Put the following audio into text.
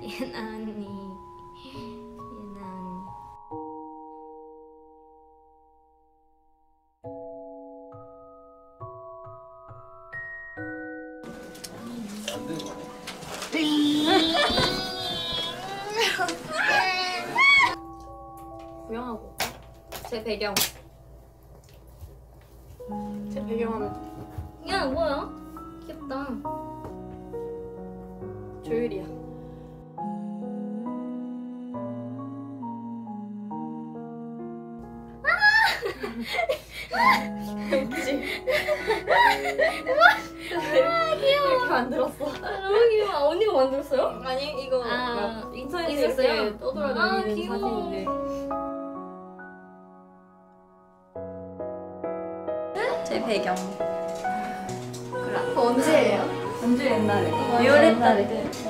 예나 언니. 구경하고 올까? 제 배경. 제 배경하면. 야, 뭐야? 귀엽다. 조율이야. 웃기지? 아, 귀여워. 이렇게 만들었어. 너무 귀여워. 언니가 만들었어요? 아니, 이거 인터넷에 있었어요? 떠돌아다니는 사진인데. 제 배경. 그래. 언제예요? 완전 옛날에. 2월 달에.